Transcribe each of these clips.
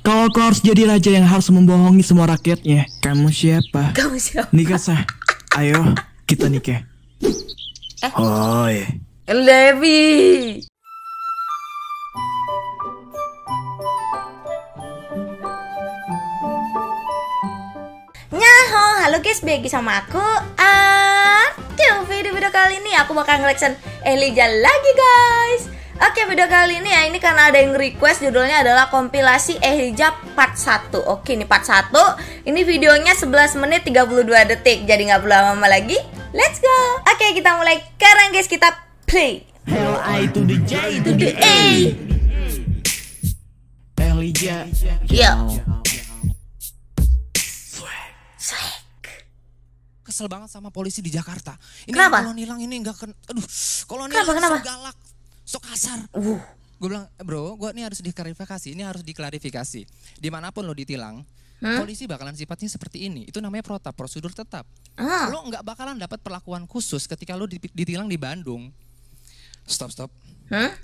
Kalau kau harus jadi raja yang harus membohongi semua rakyatnya, kamu siapa? Kamu siapa? Mikasa, ayo kita nikah. Hoi, Levi. Nyaho, halo guys, bagi sama aku. Video kali ini aku bakal nge-reaction Elijah lagi, guys. Oke, video kali ini ya, ini karena ada yang request, judulnya adalah kompilasi Elijah part 1. Oke, ini part 1. Ini videonya 11 menit 32 detik. Jadi nggak perlu lama-lama lagi. Let's go. Oke, kita mulai sekarang, guys. Kita play. Hell I to the J to the A. Elijah. Yo. Swag. Kesel banget sama polisi di Jakarta. Ini kalau nilang ini nggak aduh, kalau nilang galak. Sok kasar. Gue bilang, bro, gue ini harus diklarifikasi. Ini harus diklarifikasi. Dimanapun lo ditilang, polisi bakalan sifatnya seperti ini. Itu namanya protap, prosedur tetap. Lo nggak bakalan dapat perlakuan khusus ketika lo ditilang di Bandung. Stop, stop.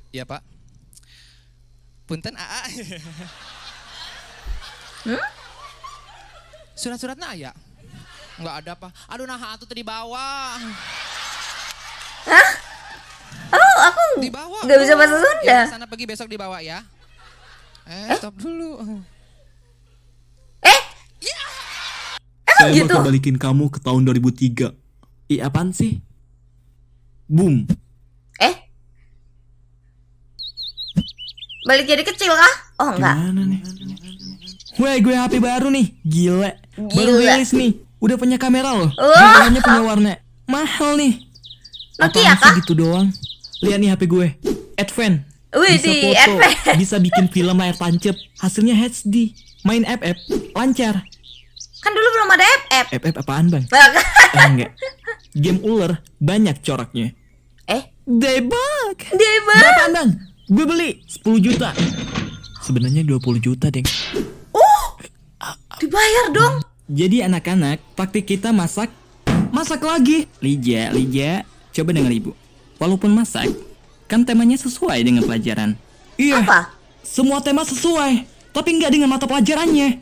Iya, Pak. Punten AA. Surat-suratnya aya. Nggak ada, Pak. Aduh, nah hantu tadi bawah. Hah? Oh, aku nggak bisa bahasa Sunda. Ya, sana pergi besok dibawa ya. Stop dulu. Emang saya gitu? Bakal balikin kamu ke tahun 2003. Ih, apaan sih? Boom. Balik jadi kecil kah? Oh, enggak. Gimana nih? Gue HP baru nih. Gila. Baru rilis nih. Udah punya kamera loh. Kameranya punya warna. Mahal nih. Nokia kah? Gitu doang. Lihat nih HP gue, Advan. Wih, bisa foto, Advan. Bisa bikin film layar tancap. Hasilnya HD. Main app lancar. Kan dulu belum ada app. App apaan, Bang? Enggak. Game ular banyak coraknya. Debug. Berapaan, Bang? Gue beli 10 juta. Sebenarnya 20 juta, Deng. Dibayar dong. Jadi anak-anak, praktik kita masak. Masak lagi. Lija. Coba dengar ibu. Walaupun masak, kan temanya sesuai dengan pelajaran. Iya. Apa? Semua tema sesuai, tapi nggak dengan mata pelajarannya.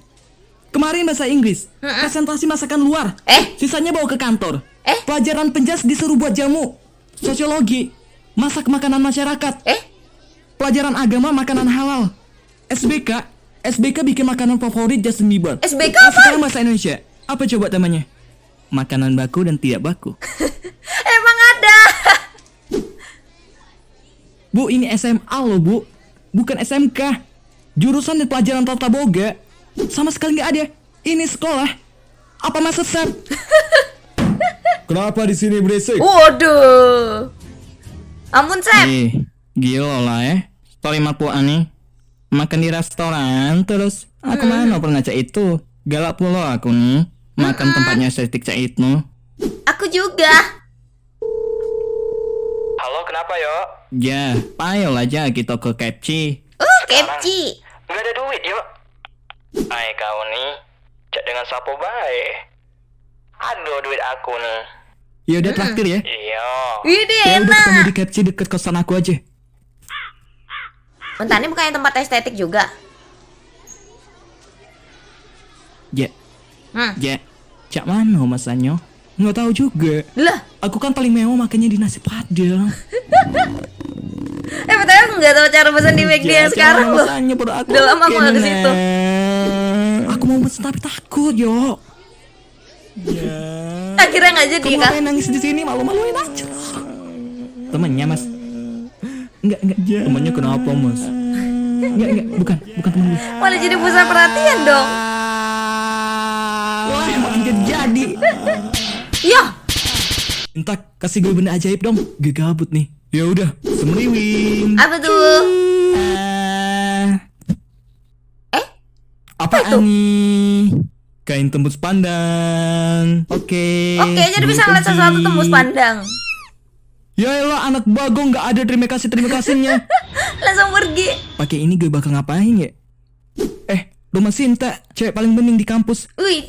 Kemarin bahasa Inggris, presentasi masakan luar. Sisanya bawa ke kantor. Pelajaran penjas disuruh buat jamu. Sosiologi, masak makanan masyarakat. Pelajaran agama makanan halal. SBK bikin makanan favorit Justin Bieber. SBK apa? Sekarang bahasa Indonesia. Apa coba temanya? Makanan baku dan tidak baku. Emang ada. Bu, ini SMA loh, Bu. Bukan SMK. Jurusan dan pelajaran tata boga sama sekali nggak ada. Ini sekolah. Apa maksud Sep? Kenapa di sini berisik? Waduh. Ampun, Sep. Gila lah ya. Paling aku aneh. Makan di restoran terus. Aku mana pernah cak itu. Galak pula aku nih. Makan tempatnya estetik cak itu. Aku juga. Halo, kenapa yo? Ya, ayo aja kita ke KFC. KFC. Nggak ada duit yo. Ayo kau nih, cak dengan sapo baik. Aduh, duit aku nih. Yaudah traktir ya. Iya. Ini enak. Kita di KFC deket kosan aku aja. Bentar, ini bukannya tempat estetik juga? Ya. Ya. Cak mana masanya? Nggak tahu juga. Lah, aku kan paling mewah makannya di nasi padang. Betul aku nggak tahu cara pesan di McD yang sekarang loh. Dalam aku nggak ke situ. Aku mau pesan tapi takut, yo. Ya. Akhirnya nggak jadi kan? Kamu nangis di sini malu-maluin aja. Temennya Mas. Enggak. Temennya kenapa Mas? Enggak, bukan temen. Malah jadi pusat perhatian dong. Wah, emang jadi. Ya. Entah, kasih gue benda ajaib dong. Gue gabut nih. Ya udah, semriwing. Apa tuh? Apa itu? Kain tembus pandang. Oke, jadi bisa ngeliat sesuatu tembus pandang. Yaelah, anak bagong gak ada terima kasihnya. Langsung pergi. Pakai ini gue bakal ngapain ya? Rumah Sinta, cewek paling bening di kampus. Wih.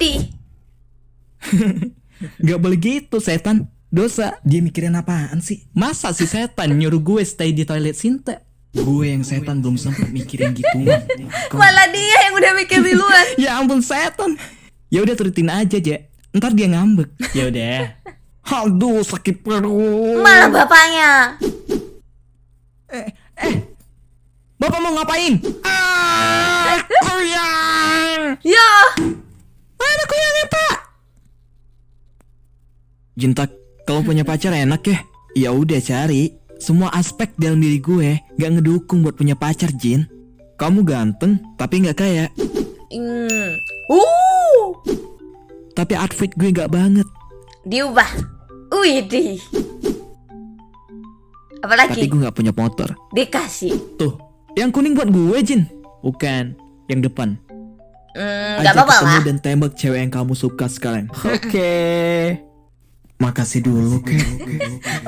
Gak boleh gitu, setan. Dosa. Dia mikirin apaan sih? Masa sih setan nyuruh gue stay di toilet Sinta? Gue yang setan belum sempat mikirin gitu. Malah dia yang udah mikir duluan. Ya ampun setan. Ya udah turutin aja, Je. Ntar dia ngambek. Ya udah. Aduh, sakit perut. Malah bapaknya. Bapak mau ngapain? Ah, kuyang. Ya. Mana kuyangnya, Pak? Jintak, kalau punya pacar enak ya? Ya udah cari. Semua aspek dalam diri gue gak ngedukung buat punya pacar, Jin. Kamu ganteng, tapi gak kaya. Tapi outfit gue gak banget. Diubah. Widih. Apalagi? Tapi gue gak punya motor. Dikasih. Tuh, yang kuning buat gue, Jin. Bukan, yang depan. Gak apa-apa lah. Ajak ketemu dan tembak cewek yang kamu suka sekarang. Oke. Makasih dulu, Kek.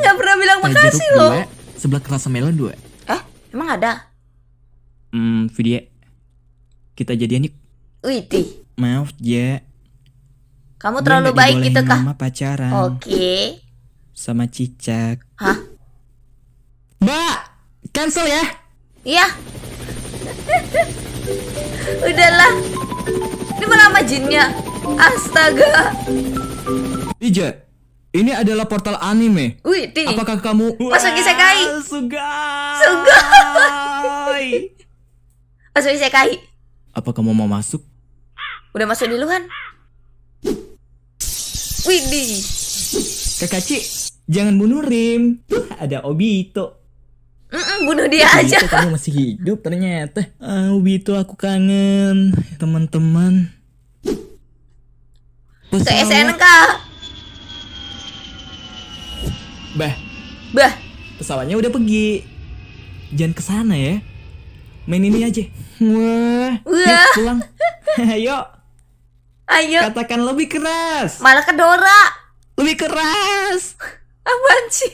Gak pernah bilang makasih loh. Sebelah kerasa melon 2. Emang ada? Video. Kita jadian yuk. Witi. Maaf, Je. Kamu terlalu baik gitu kah? Mama pacaran. Oke. Sama Cicak. Hah? Mbak, cancel ya. Iya. Udahlah. Ini malah sama jinnya. Astaga. Ija. Ini adalah portal anime. Apakah kamu masuk isekai? Sugai. Masuk isekai. Apa kamu mau masuk? Udah masuk duluan. Widih. Kakak Ci, jangan bunuh Rim. Ada Obito. Bunuh dia aja. Obito, kamu masih hidup ternyata. Obito, aku kangen teman-teman. Ke SNK. Bah, pesawatnya udah pergi. Jangan kesana ya. Main ini aja. Wah. Pulang. Ayo. Katakan lebih keras. Malah kedora. Lebih keras. Apaan sih?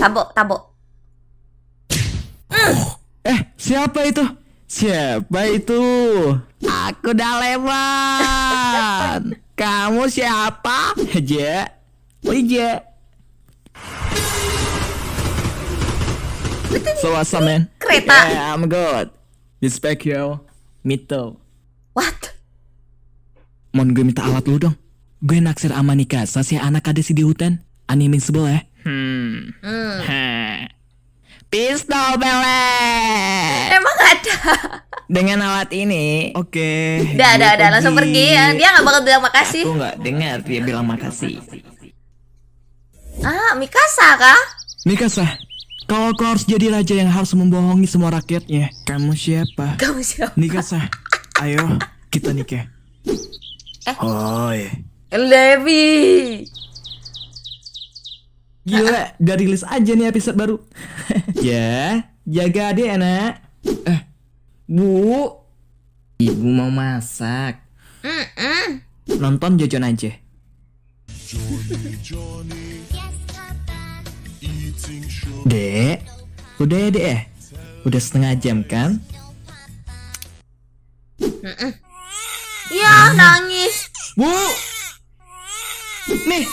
Tabok. Siapa itu? Aku dah lewat. Kamu siapa? Je. Ija. So awesome, man. Kereta. Yeah, I'm good. Respect you. Mito. What? Mon, gue minta alat lu dong. Gue naksir sama Mikasa, si anak ada si di hutan. Animin sebelah ya. Pistol belek. Emang ada? Dengan alat ini. Oke. Udah. Langsung pergi ya. Dia gak bakal bilang makasih. Aku gak dengar dia bilang makasih. Mikasa kah? Mikasa, kalau kau harus jadi raja yang harus membohongi semua rakyatnya. Kamu siapa? Mikasa, ayo kita nikah. Hoi Levi. Gila, udah rilis aja nih episode baru. Ya, jaga adik anak. Bu, ibu mau masak. Nonton Jojon aja. Dek, udah ya dek. Udah setengah jam kan? Ya, nangis. Bu, nih.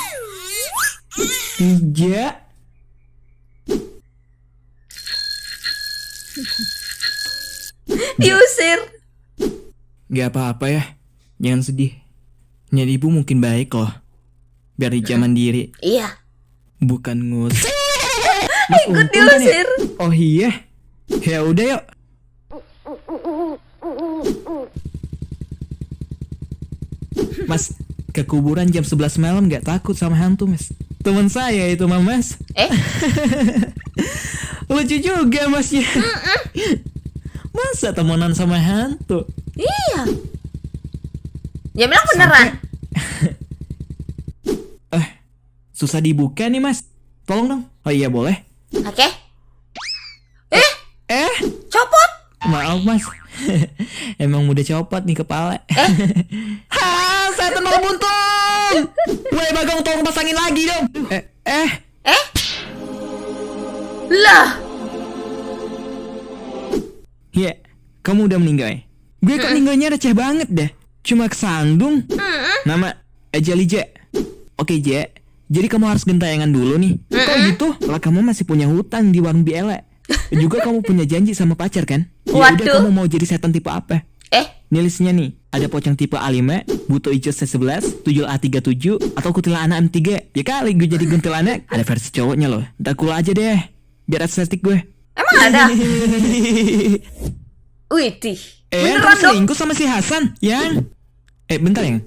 3. Diusir. Gak apa-apa ya, jangan sedih. Nyari ibu mungkin baik loh. Biar dia mandiri. Iya. Bukan ngusir. Ikut diusir. Ya? Oh iya. Ya udah yuk. Mas, ke kuburan jam 11 malam gak takut sama hantu, Mas? Teman saya itu, Mas. Lucu juga, Mas ya. Masa temenan sama hantu? Iya. Ya bilang beneran. Susah dibuka nih, Mas. Tolong dong. Oh iya, boleh. Oke. Copot. Maaf, Mas. Emang udah copot nih kepala. Saya tenang buntung. Woi, Bagong, tolong pasangin lagi dong. Lah. Iya, kamu udah meninggal ya? Gue kok meninggalnya receh banget dah. Cuma kesandung. Nama Jalija. Oke, Je. Jadi kamu harus gentayangan dulu nih. Kok gitu? Lah kamu masih punya hutang di warung Biele. Juga kamu punya janji sama pacar kan? Ya udah, kamu mau jadi setan tipe apa? Nilisnya nih, ada pocong tipe A5, buto ijo C11, tuyul A37, atau kuntilanak M3. Ya kali gue jadi kuntilanak, ada versi cowoknya loh. Ntar kula aja deh, biar estetik gue. Emang ada? Witih, beneran dong? Selingkuh sama si Hasan, yang? Bentar yang,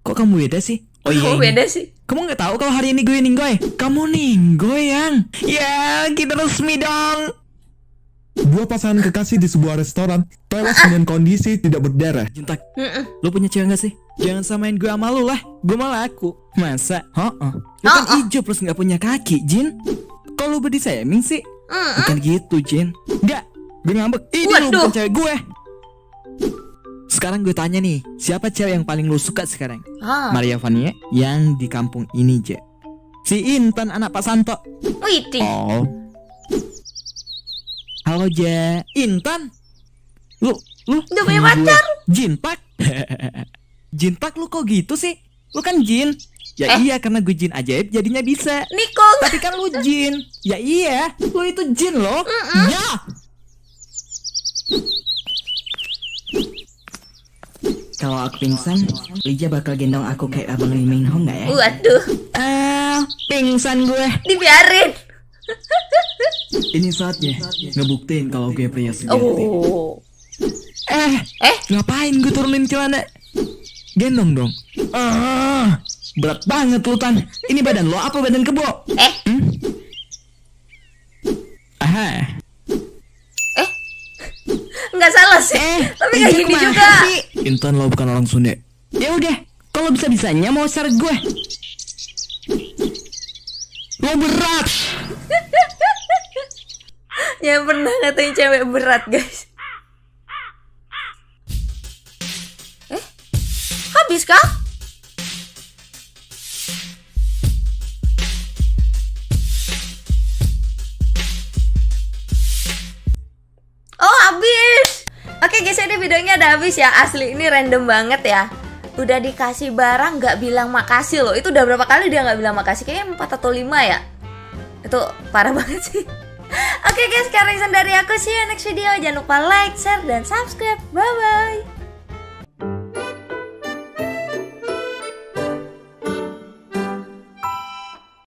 kok kamu beda sih? Oh iya, kamu beda sih. Kamu gak tahu kalau hari ini gue ninggoy? Kamu ninggoy yang? Ya, kita resmi dong. Dua pasangan kekasih di sebuah restoran tewas dengan kondisi tidak berdarah. Juntak, lu punya cewek gak sih? Jangan samain gue sama lu lah, gue malah aku. Masa? Lu kan hijau plus gak punya kaki, Jin. Kok lu berdisayaming sih? Bukan gitu, Jin. Enggak, gue ngambek. Ini lu bukan cewek gue. Sekarang gue tanya nih, siapa cewek yang paling lu suka sekarang? Maria Vania yang di kampung ini, Je. Si Intan anak Pak Santo. Oh. Halo Ja, Intan. Lu udah punya pacar? Jinpak. Jinpak lu kok gitu sih? Lu kan jin. Ya iya, karena gue jin ajaib jadinya bisa. Nikong. Tapi kan lu jin. Ya iya, lu itu jin loh. Ya. Kalau aku pingsan, Lija bakal gendong aku kayak Abang Lee Ming Hong gak ya? Waduh. Pingsan gue. Dibiarin. Ini saatnya ngebuktiin kalau gue pria sejati. Ngapain gue turunin celana? Gendong dong. Berat banget lu Tan. Ini badan lo apa badan kebo? Nggak salah sih. Tapi kayak gini juga. Intan, lo bukan orang Sunda. Ya udah, kalau bisa-bisanya mau share gue. Lo berat. Yang pernah ngatain cewek berat, guys. Habis kah? Oh, habis. Oke, guys, jadi videonya ada habis ya. Asli ini random banget ya. Udah dikasih barang nggak bilang makasih loh. Itu udah berapa kali dia nggak bilang makasih? Kayaknya 4 atau 5 ya. Itu parah banget sih. Oke guys, sekarang dari aku, see you next video. Jangan lupa like, share, dan subscribe. Bye bye.